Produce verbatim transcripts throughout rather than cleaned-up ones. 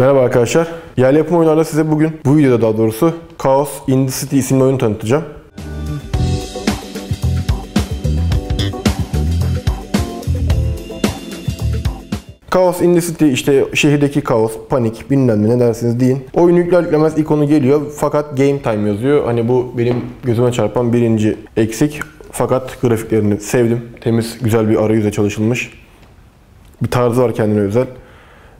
Merhaba arkadaşlar. Yerli yapım oyunlarla size bugün, bu videoda daha doğrusu Chaos in the City isimli oyunu tanıtacağım. Chaos in the City, işte şehirdeki kaos, panik, bilmem ne dersiniz deyin. Oyun yükler yüklemez ikonu geliyor fakat game time yazıyor. Hani bu benim gözüme çarpan birinci eksik. Fakat grafiklerini sevdim. Temiz, güzel bir arayüze çalışılmış. Bir tarzı var kendine özel.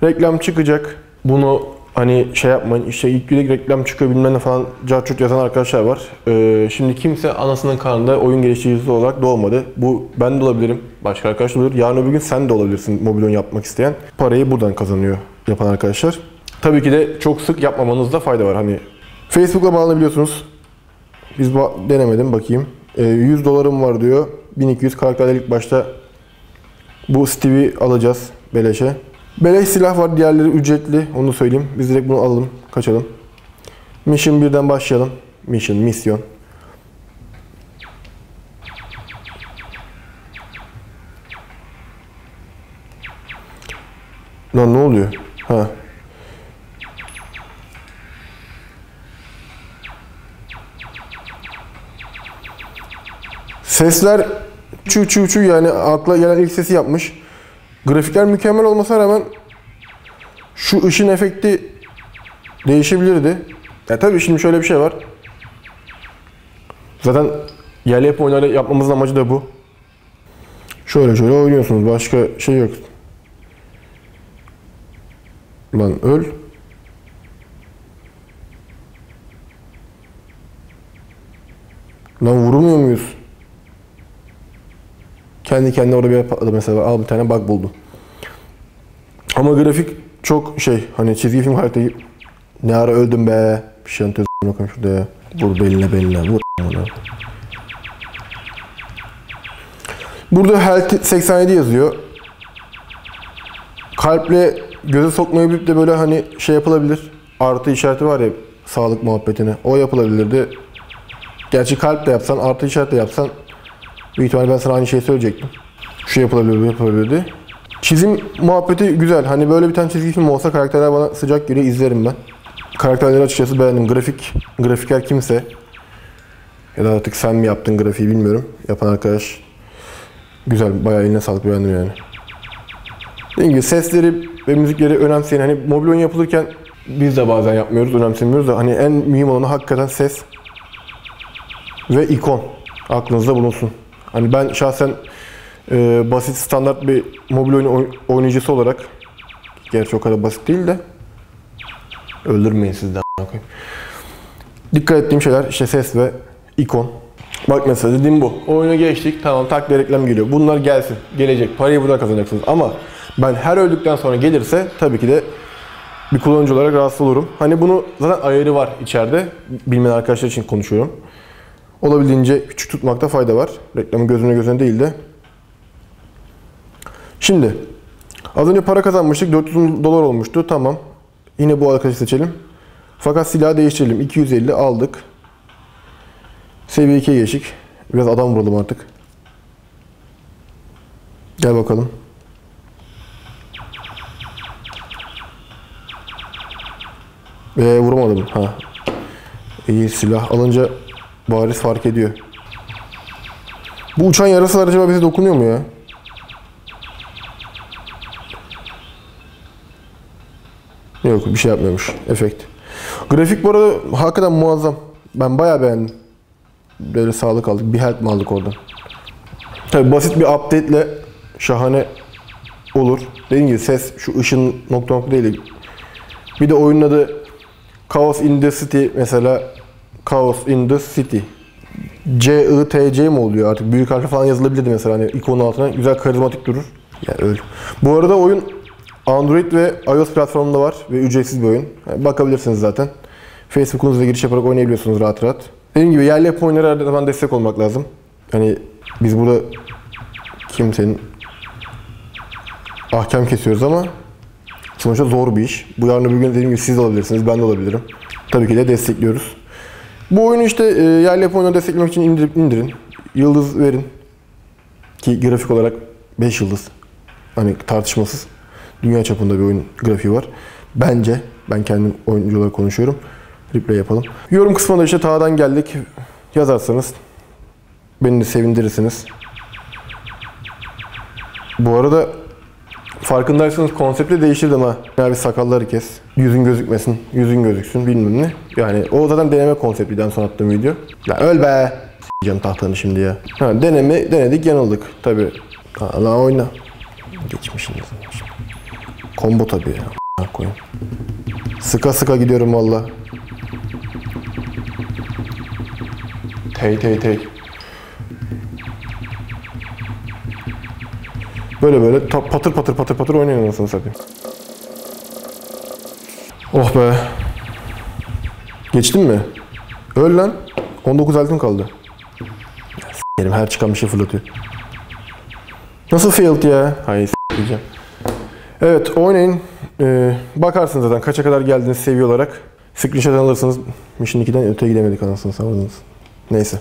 Reklam çıkacak. Bunu hani şey yapmayın, işte ilk güne reklam çıkıyor bilmem ne falan carçurt yazan arkadaşlar var. Ee, şimdi kimse anasının karnında oyun geliştiricisi olarak doğmadı. Bu ben de olabilirim, başka arkadaş da olabilir. Yarın öbür gün sen de olabilirsin mobil oyun yapmak isteyen. Parayı buradan kazanıyor yapan arkadaşlar. Tabii ki de çok sık yapmamanızda fayda var. Hani Facebook'la bağlanabiliyorsunuz. Biz ba denemedim, bakayım. Ee, yüz dolarım var diyor. bin iki yüz karakterler ilk başta. Bu Steve'i alacağız beleşe. Beleş silah var, diğerleri ücretli, onu söyleyeyim. Biz direkt bunu alalım, kaçalım. Mission birden başlayalım. Mission, misyon. Lan ne oluyor? Ha. Sesler çü çü çü, yani akla gelen ilk sesi yapmış. Grafikler mükemmel olmasına rağmen şu ışın efekti değişebilirdi. Ya tabii şimdi şöyle bir şey var. Zaten yerli yapım oyunlarla yapmamızın amacı da bu. Şöyle şöyle oynuyorsunuz. Başka şey yok. Lan öl. Lan vurmuyor muyuz? Kendi kendine orada bir patladı mesela. Al, bir tane bug buldu. Ama grafik çok şey, hani çizgi film haritayı. Ne ara öldüm be. Bir şey anlatıyoruz. Bakalım şurada ya. Vur beline beline. Vur. Burada health seksen yedi yazıyor. Kalple göze sokmayı bilip de böyle hani şey yapılabilir. Artı işareti var ya, sağlık muhabbetine. O yapılabilirdi. Gerçi kalp de yapsan, artı işaret de yapsan, büyük ihtimalle ben sana aynı şeyi söyleyecektim. Şu yapılabiliyordu, yapılabiliyordu. Çizim muhabbeti güzel. Hani böyle bir tane çizgi film olsa karakterler bana sıcak geliyor, izlerim ben. Karakterleri açıkçası beğendim. Grafik, grafiker kimse. Ya da artık sen mi yaptın grafiği bilmiyorum. Yapan arkadaş. Güzel, bayağı eline sağlık, beğendim yani. Dediğim gibi sesleri ve müzikleri önemseyin. Hani mobil oyun yapılırken biz de bazen yapmıyoruz, önemsemiyoruz da. Hani en mühim olanı hakikaten ses ve ikon. Aklınızda bulunsun. Hani ben şahsen e, basit, standart bir mobil oyun oynayıcısı olarak, gerçi o kadar basit değil de, öldürmeyin siz de a**ına. Dikkat ettiğim şeyler işte ses ve ikon. Bak mesela dediğim bu. Oyuna geçtik, tamam, takla reklam geliyor. Bunlar gelsin, gelecek. Parayı buradan kazanacaksınız. Ama ben her öldükten sonra gelirse tabii ki de bir kullanıcı olarak rahatsız olurum. Hani bunu zaten ayarı var içeride. Bilmeyen arkadaşlar için konuşuyorum. Olabildiğince küçük tutmakta fayda var. Reklamın gözüne gözüne değil de. Şimdi az önce para kazanmıştık. dört yüz dolar olmuştu. Tamam. Yine bu arkadaşı seçelim. Fakat silahı değiştirelim. iki yüz elli aldık. Seviye ikiye geçtik. Biraz adam vuralım artık. Gel bakalım. Ve vuramadım. Ha. İyi, silah alınca bariz fark ediyor. Bu uçan yarasalar acaba bize dokunuyor mu ya? Yok, bir şey yapmıyormuş. Efekt. Grafik bu arada hakikaten muazzam. Ben bayağı beğendim. Böyle sağlık aldık. Bir help mi aldık oradan? Tabii basit bir update ile şahane olur. Dediğim gibi ses, şu ışın nokta nokta değil. Bir de oyunun adı Chaos in the City mesela. Chaos in the City. C I T C mi oluyor artık? Büyük harfle falan yazılabilirdi mesela, hani ikonun altına güzel karizmatik durur. Yani öyle. Bu arada oyun Android ve iOS platformunda var ve ücretsiz bir oyun. Yani bakabilirsiniz zaten. Facebook'unuzla giriş yaparak oynayabiliyorsunuz rahat rahat. Dediğim gibi yerli yapım oyunlara her zaman destek olmak lazım. Hani biz burada kimsenin ahkam kesiyoruz ama sonuçta zor bir iş. Bu yarın öbür gün dediğim gibi siz de olabilirsiniz, ben de olabilirim. Tabii ki de destekliyoruz. Bu oyunu işte e, yerli yapım oyunları desteklemek için indirip indirin. Yıldız verin. Ki grafik olarak beş yıldız. Hani tartışmasız. Dünya çapında bir oyun grafiği var. Bence. Ben kendim oyunculara konuşuyorum. Replay yapalım. Yorum kısmında işte "Ta'dan geldik" yazarsanız beni de sevindirirsiniz. Bu arada farkındaysanız konsepti değiştirdim ha. Yani sakalları kes, yüzün gözükmesin, yüzün gözüksün, bilmem ne. Yani o zaten deneme konseptinden sonra attığım video. Ya öl be! S***eceğim tahtanı şimdi ya. Ha, deneme, denedik, yanıldık. Tabii. Allah oyna. Geçmişim. Combo tabii ya. Koyun. Sıka sıka gidiyorum valla. Tey tey tey. Böyle böyle patır patır patır patır oynuyor anasını satayım. Oh be. Geçtim mi? Öl lan. on dokuz altın kaldı. Ya s**erim, her çıkan bir şey fırlatıyor. Nasıl failed ya? Hayır s**eceğim. Evet, oynayın. Ee, bakarsınız zaten kaça kadar geldiniz seviye olarak. Screenshot alırsınız. Mission iki'den öte gidemedik anasını satayım. Neyse.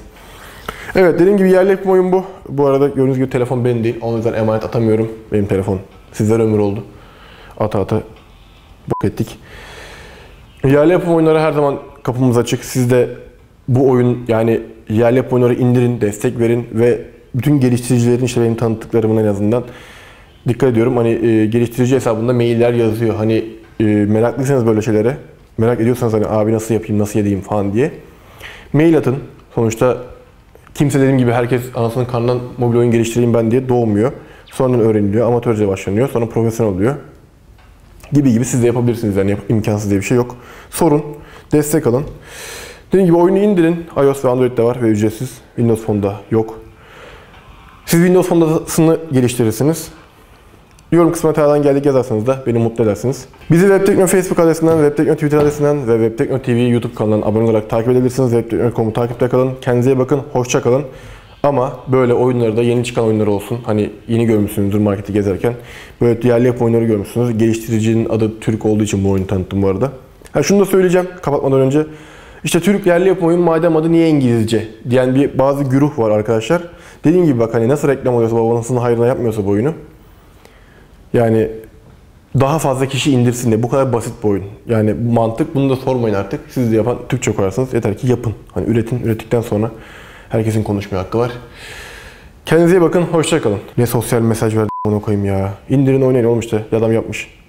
Evet, dediğim gibi yerli yapım oyun bu. Bu arada gördüğünüz gibi telefon benim değil. Onun yüzden emanet atamıyorum. Benim telefon. Sizler ömür oldu. Ata ata b**k ettik. Yerli yapım oyunları her zaman kapımız açık. Siz de bu oyun, yani yerli yapım oyunları indirin, destek verin ve bütün geliştiricilerin, işte benim tanıttıklarımın en azından, dikkat ediyorum. Hani e, geliştirici hesabında mailler yazıyor. Hani e, meraklıysanız böyle şeylere, merak ediyorsanız hani abi nasıl yapayım, nasıl yedeyim falan diye mail atın. Sonuçta kimse, dediğim gibi, herkes anasının karnından mobil oyun geliştireyim ben diye doğmuyor. Sonra öğreniliyor, amatörce başlanıyor, sonra profesyonel oluyor. Gibi gibi siz de yapabilirsiniz, yani imkansız diye bir şey yok. Sorun, destek alın. Dediğim gibi oyunu indirin. iOS ve Android'de var ve ücretsiz. Windows Phone'da yok. Siz Windows Phone'dasını geliştirirsiniz. Yorum kısmına "Ta'dan geldik" yazarsanız da beni mutlu edersiniz. Bizi Webtekno Facebook adresinden, Webtekno Twitter adresinden ve Webtekno T V YouTube kanalından abone olarak takip edebilirsiniz. Webtekno nokta com'u takipte kalın. Kendinize iyi bakın, hoşça kalın. Ama böyle oyunları da, yeni çıkan oyunları olsun. Hani yeni görmüşsünüzdür marketi gezerken. Böyle yerli yapım oyunları görmüşsünüz. Geliştiricinin adı Türk olduğu için bu oyunu tanıttım bu arada. Ha, şunu da söyleyeceğim kapatmadan önce. İşte "Türk yerli yapım oyun, madem adı niye İngilizce?" diyen bir bazı güruh var arkadaşlar. Dediğim gibi bak, hani nasıl reklam oluyorsa, babanızın hayrına yapmıyorsa bu oyunu. Yani daha fazla kişi indirsin diye. Bu kadar basit bir oyun. Yani mantık, bunu da sormayın artık. Siz de yapan, Türkçe koyarsanız yeter ki yapın. Hani üretin, ürettikten sonra herkesin konuşmaya hakkı var. Kendinize iyi bakın, hoşça kalın. Ne sosyal mesaj verdim, onu koyayım ya. İndirin oynayın, olmuş da adam yapmış.